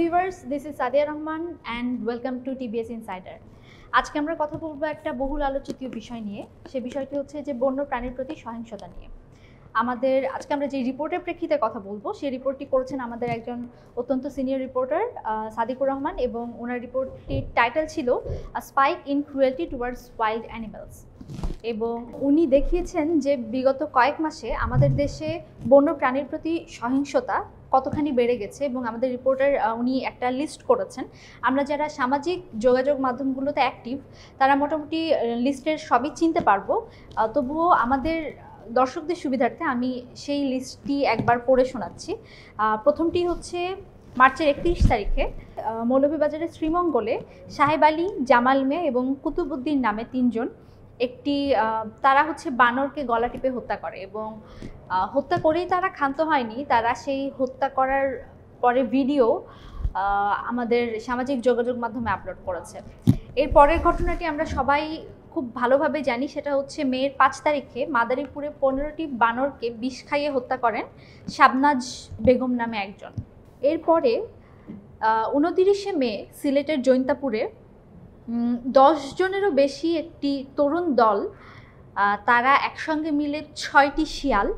Viewers this is Sadia Rahman and welcome to TBS insider. আজকে আমরা কথা বলবো একটা বহুল আলোচিত বিষয় নিয়ে, সে বিষয়টি হচ্ছে যে বন্য প্রাণীর প্রতি সহিংসতা নিয়ে। আমাদের আজকে আমরা যে রিপোর্টের প্রেক্ষিতে কথা বলবো সেই রিপোর্টটি করেছেন আমাদের একজন অত্যন্ত সিনিয়র রিপোর্টার সাদিকুর রহমান, এবং ওনার রিপোর্টটির টাইটেল ছিল spike in cruelty towards wild animals. এবং উনি দেখিয়েছেন যে বিগত কয়েক মাসে আমাদের দেশে বন্য প্রাণীর প্রতি সহিংসতা কতখানি বেড়ে গেছে, এবং আমাদের রিপোর্টার উনি একটা লিস্ট করেছেন। আমরা যারা সামাজিক যোগাযোগ মাধ্যমগুলোতে অ্যাক্টিভ তারা মোটামুটি লিস্টের সবই চিনতে পারবো, তবুও আমাদের দর্শকদের সুবিধার্থে আমি সেই লিস্টটি একবার পড়ে শোনাচ্ছি। প্রথমটি হচ্ছে মার্চের 31 তারিখে মৌলভীবাজারের শ্রীমঙ্গলে সাহেব আলী, জামাল মেয়ে এবং কুতুবউদ্দিন নামে তিনজন তারা হচ্ছে বানরকে গলা টিপে হত্যা করে, এবং হত্যা করেই তারা ক্ষান্ত হয়নি, তারা সেই হত্যা করার পরে ভিডিও আমাদের সামাজিক যোগাযোগ মাধ্যমে আপলোড করেছে। এর পরের ঘটনাটি আমরা সবাই খুব ভালোভাবে জানি, সেটা হচ্ছে মেয়ের 5 তারিখে মাদারীপুরে 15টি বানরকে বিষ খাইয়ে হত্যা করেন শাবনাজ বেগম নামে একজন। এরপরে 29 মে সিলেটের জৈন্তাপুরে 10 জনেরও বেশি একটি তরুণ দল তারা একসঙ্গে মিলে 6টি শিয়াল,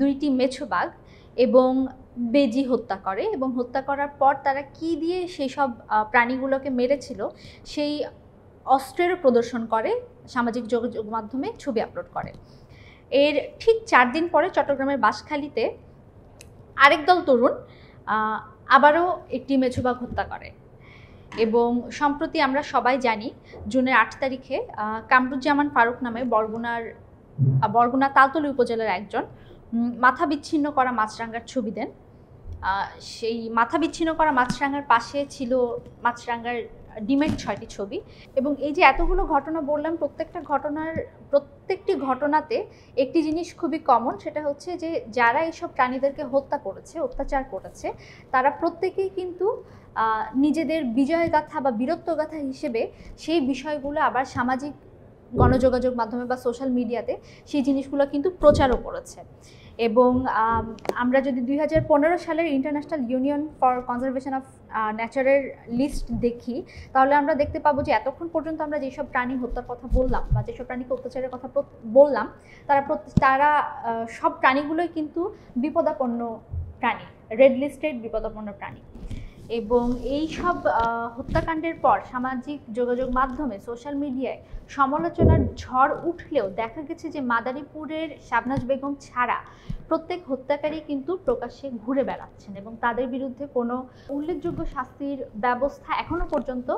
2টি মেছোবাঘ এবং বেজি হত্যা করে, এবং হত্যা করার পর তারা কি দিয়ে সেই সব প্রাণীগুলোকে মেরেছিল সেই অস্ত্রেরও প্রদর্শন করে, সামাজিক যোগাযোগ মাধ্যমে ছবি আপলোড করে। এর ঠিক 4 দিন পরে চট্টগ্রামের বাঁশখালীতে আরেক দল তরুণ আবারও একটি মেছোবাঘ হত্যা করে। এবং সম্প্রতি আমরা সবাই জানি জুনের 8 তারিখে কামরুজ্জামান ফারুক নামে বরগুনা তালতলি উপজেলার একজন মাথা বিচ্ছিন্ন করা মাছরাঙার ছবি দেন। সেই মাথা বিচ্ছিন্ন করা মাছরাঙার পাশে ছিল মাছরাঙার ডিমের 6টি ছবি। এবং এই যে এতগুলো ঘটনা বললাম, প্রত্যেকটি ঘটনাতে একটি জিনিস খুবই কমন, সেটা হচ্ছে যে যারা এইসব প্রাণীদেরকে হত্যা করেছে, অত্যাচার করেছে, তারা প্রত্যেকেই কিন্তু নিজেদের বিজয়গাথা বা বীরত্বগাথা হিসেবে সেই বিষয়গুলো আবার সামাজিক গণযোগাযোগ মাধ্যমে বা সোশ্যাল মিডিয়াতে সেই জিনিসগুলো কিন্তু প্রচারও করেছে। এবং আমরা যদি 2015 সালের international union for conservation of ন্যাচারের লিস্ট দেখি, তাহলে আমরা দেখতে পাবো যে এতক্ষণ পর্যন্ত আমরা যেসব প্রাণী হত্যার কথা বললাম বা যেসব প্রাণীকে অত্যাচারের কথা বললাম, তারা সব প্রাণীগুলোই কিন্তু বিপদাপন্ন প্রাণী, রেড লিস্টেড বিপদাপন্ন প্রাণী। এবং এই সব হত্যাকাণ্ডের পর সামাজিক যোগাযোগ মাধ্যমে সোশ্যাল মিডিয়ায় সমালোচনার ঝড় উঠলেও দেখা গেছে যে মাদারীপুরের শাবনাজ বেগম ছাড়া প্রত্যেক হত্যাকারী কিন্তু প্রকাশ্যে ঘুরে বেড়াচ্ছেন, এবং তাদের বিরুদ্ধে কোনো উল্লেখযোগ্য শাস্তির ব্যবস্থা এখনও পর্যন্ত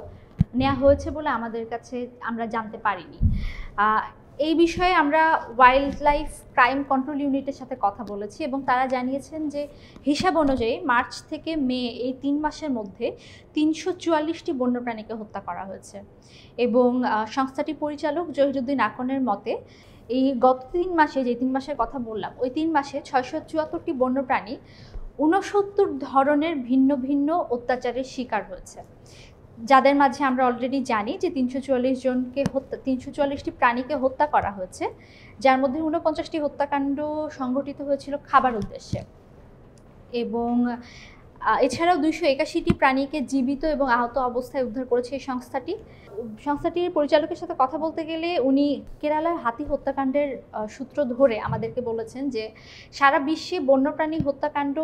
নেওয়া হয়েছে বলে আমাদের কাছে আমরা জানতে পারিনি। এই বিষয়ে আমরা ওয়াইল্ড লাইফ ক্রাইম কন্ট্রোল ইউনিটের সাথে কথা বলেছি, এবং তারা জানিয়েছেন যে হিসাব অনুযায়ী মার্চ থেকে মে এই 3 মাসের মধ্যে 344টি বন্যপ্রাণীকে হত্যা করা হয়েছে। এবং সংস্থাটির পরিচালক জহিরুদ্দিন আকনের মতে এই গত 3 মাসে, যে 3 মাসের কথা বললাম, ওই 3 মাসে 674টি বন্যপ্রাণী 69 ধরনের ভিন্ন ভিন্ন অত্যাচারের শিকার হয়েছে, যাদের মাঝে আমরা অলরেডি জানি যে 344টি প্রাণীকে হত্যা করা হয়েছে, যার মধ্যে 49টি হত্যাকাণ্ড সংঘটিত হয়েছিল খাবার উদ্দেশ্যে। এবং এছাড়াও 281টি প্রাণীকে জীবিত এবং আহত অবস্থায় উদ্ধার করেছে এই সংস্থাটির পরিচালকের সাথে কথা বলতে গেলে উনি কেরালার হাতি হত্যাকাণ্ডের সূত্র ধরে আমাদেরকে বলেছেন যে সারা বিশ্বে বন্যপ্রাণী হত্যাকাণ্ড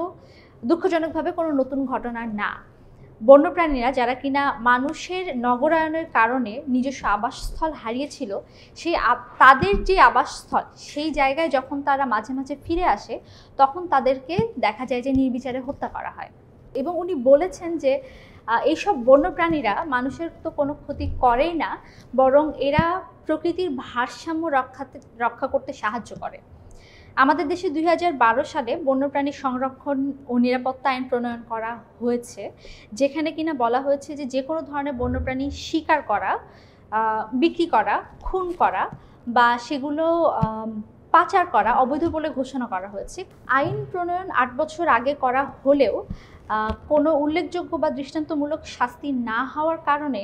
দুঃখজনকভাবে কোনো নতুন ঘটনা না। বন্যপ্রাণীরা যারা কিনা মানুষের নগরায়নের কারণে নিজস্ব আবাসস্থল হারিয়েছিল, তাদের যে আবাসস্থল সেই জায়গায় যখন তারা মাঝে মাঝে ফিরে আসে তখন তাদেরকে দেখা যায় যে নির্বিচারে হত্যা করা হয়। এবং উনি বলেছেন যে এইসব বন্যপ্রাণীরা মানুষের তো কোনো ক্ষতি করেই না, বরং এরা প্রকৃতির ভারসাম্য রক্ষা করতে সাহায্য করে। আমাদের দেশে 2012 সালে বন্যপ্রাণী সংরক্ষণ ও নিরাপত্তা আইন প্রণয়ন করা হয়েছে, যেখানে কিনা বলা হয়েছে যে যে কোনো ধরনের বন্যপ্রাণী শিকার করা, বিক্রি করা, খুন করা বা সেগুলো পাচার করা অবৈধ বলে ঘোষণা করা হয়েছে। আইন প্রণয়ন 8 বছর আগে করা হলেও কোনো উল্লেখযোগ্য বা দৃষ্টান্তমূলক শাস্তি না হওয়ার কারণে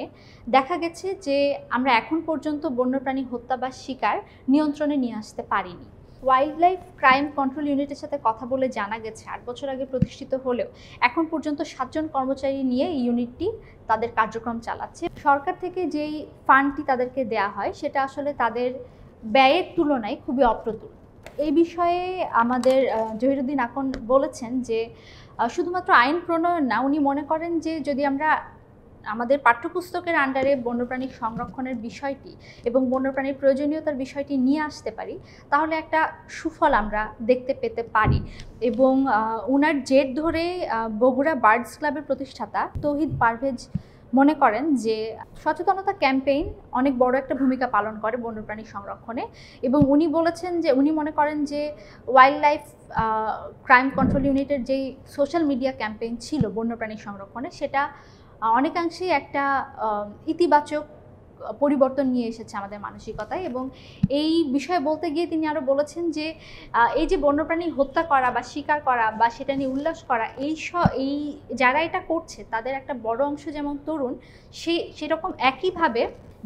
দেখা গেছে যে আমরা এখন পর্যন্ত বন্যপ্রাণী হত্যা বা শিকার নিয়ন্ত্রণে নিয়ে আসতে পারিনি। वाइल्ड लाइफ क्राइम कंट्रोल यूनिटर साथे कथा बोले जाना गेছে 8 বছর আগে প্রতিষ্ঠিত হলেও এখন পর্যন্ত 7 জন কর্মচারী নিয়ে এই ইউনিটটি তাদের কার্যক্রম চালাচ্ছে। সরকার থেকে যেই ফান্ডটি তাদেরকে দেয়া হয় সেটা আসলে তাদের ব্যয়ের তুলনায় খুবই অপ্রতুল। এই বিষয়ে আমাদের জহিরুদ্দিন আকন বলেছেন যে শুধুমাত্র আইন প্রণয়ন না, উনি মনে করেন যে যদি আমরা আমাদের পাঠ্যপুস্তকের আন্ডারে বন্যপ্রাণী সংরক্ষণের বিষয়টি এবং বন্যপ্রাণীর প্রয়োজনীয়তার বিষয়টি নিয়ে আসতে পারি তাহলে একটা সুফল আমরা দেখতে পেতে পারি। এবং ওনার জেদ ধরে বগুড়া বার্ডস ক্লাবের প্রতিষ্ঠাতা তৌহিদ পারভেজ মনে করেন যে সচেতনতা ক্যাম্পেইন অনেক বড় একটা ভূমিকা পালন করে বন্যপ্রাণী সংরক্ষণে, এবং উনি বলেছেন যে উনি মনে করেন যে ওয়াইল্ড লাইফ ক্রাইম কন্ট্রোল ইউনিটের যেই সোশ্যাল মিডিয়া ক্যাম্পেইন ছিল বন্যপ্রাণী সংরক্ষণে সেটা অনেকাংশেই একটা ইতিবাচক পরিবর্তন নিয়ে এসেছে আমাদের মানসিকতায়। এবং এই বিষয়ে বলতে গিয়ে তিনি আরও বলেছেন যে এই যে বন্যপ্রাণী হত্যা করা বা শিকার করা বা সেটা নিয়ে উল্লাস করা, এই যারা এটা করছে তাদের একটা বড় অংশ যেমন তরুণ, সেরকম একইভাবে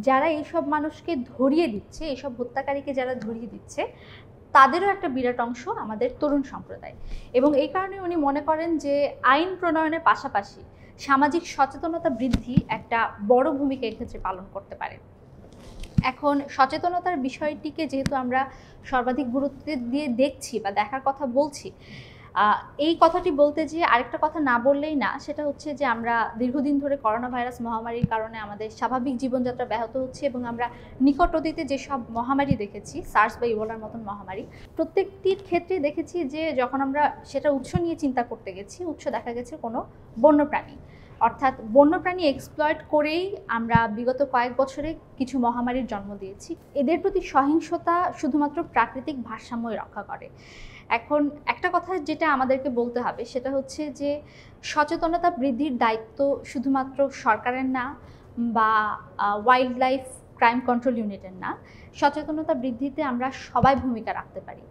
যারা এইসব মানুষকে ধরিয়ে দিচ্ছে, এইসব হত্যাকারীকে যারা ধরিয়ে দিচ্ছে তাদেরও একটা বিরাট অংশ আমাদের তরুণ সম্প্রদায়। এবং এই কারণে উনি মনে করেন যে আইন প্রণয়নের পাশাপাশি সামাজিক সচেতনতা বৃদ্ধি একটা বড় ভূমিকা এক্ষেত্রে পালন করতে পারে। এখন সচেতনতার বিষয়টিকে যেহেতু আমরা সর্বাধিক গুরুত্ব দিয়ে দেখছি বা দেখার কথা বলছি, এই কথাটি বলতে যে আরেকটা কথা না বললেই না, সেটা হচ্ছে যে আমরা দীর্ঘদিন ধরে করোনা ভাইরাস মহামারীর কারণে আমাদের স্বাভাবিক জীবনযাত্রা ব্যাহত হচ্ছে এবং আমরা নিকট অতীতে যেসব মহামারী দেখেছি, সার্স বা ইবোলার মতন মহামারী, প্রত্যেকটির ক্ষেত্রে দেখেছি যে যখন আমরা সেটা উৎস নিয়ে চিন্তা করতে গেছি, উৎস দেখা গেছে কোনো বন্যপ্রাণী, অর্থাৎ বন্যপ্রাণী এক্সপ্লয়েট করেই আমরা বিগত কয়েক বছরে কিছু মহামারীর জন্ম দিয়েছি। এদের প্রতি সহিংসতা শুধুমাত্র প্রাকৃতিক ভারসাম্যই রক্ষা করে। এখন একটা কথা যেটা আমাদেরকে বলতে হবে সেটা হচ্ছে যে সচেতনতা বৃদ্ধির দায়িত্ব শুধুমাত্র সরকারের না বা ওয়াইল্ড লাইফ ক্রাইম কন্ট্রোল ইউনিটের না, সচেতনতা বৃদ্ধিতে আমরা সবাই ভূমিকা রাখতে পারি।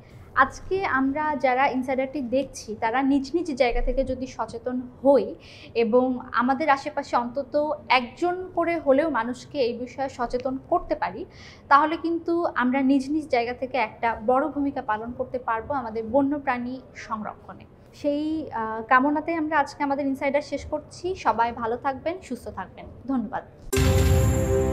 আজকে আমরা যারা ইনসাইডারটি দেখছি তারা নিজ নিজ জায়গা থেকে যদি সচেতন হই এবং আমাদের আশেপাশে অন্তত একজন করে হলেও মানুষকে এই বিষয়ে সচেতন করতে পারি, তাহলে কিন্তু আমরা নিজ নিজ জায়গা থেকে একটা বড় ভূমিকা পালন করতে পারবো আমাদের বন্যপ্রাণী সংরক্ষণে। সেই কামনাতে আমরা আজকে আমাদের ইনসাইডার শেষ করছি। সবাই ভালো থাকবেন, সুস্থ থাকবেন। ধন্যবাদ।